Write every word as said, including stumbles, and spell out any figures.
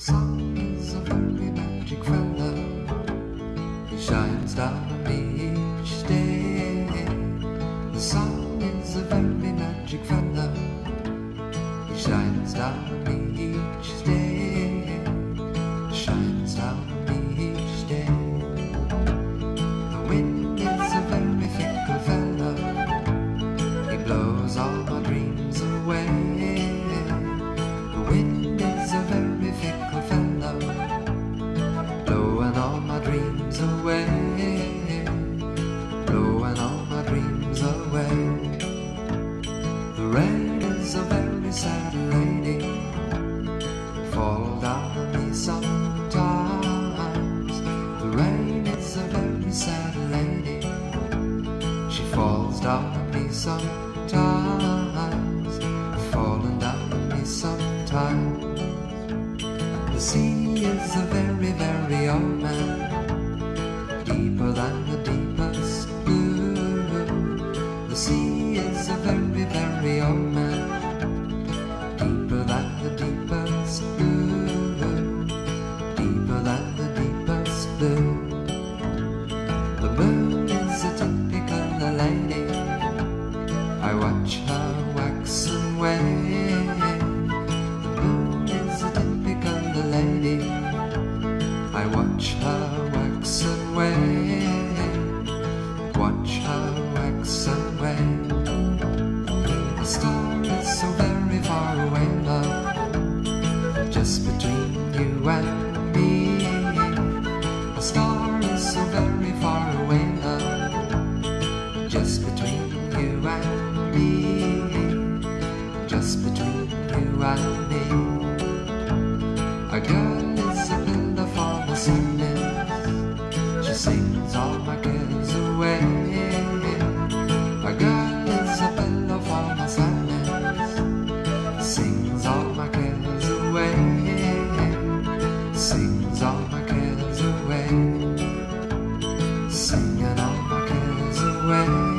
sun is a very magic fellow, he shines down on me each day. The sun is a very magic fellow, he shines down on me each day, he shines down on me each day. The wind is a very fickle fellow, he blows all my dreams away. The wind away, blowing all my dreams away. The rain is a very sad lady, fall down on me sometimes. The rain is a very sad lady, she falls down on me sometimes, falling down on me sometimes. The sea is a very, very old man, deeper than the deepest blue. The sea is a very, very old man, deeper than the deepest blue, deeper than the deepest blue. The moon is a typical lady, I watch her wax and wane. The moon is a typical lady, I watch her wax and wane. Watch her wax away. The star is so very far away, love, just between you and me. The star is so very far away, love, just between you and me, just between you and me. A girl is a pillar for the sun, she sings all my cares away. A girl is a pillow for my sadness, sings all my cares away, sings all my cares away, singing all my cares away.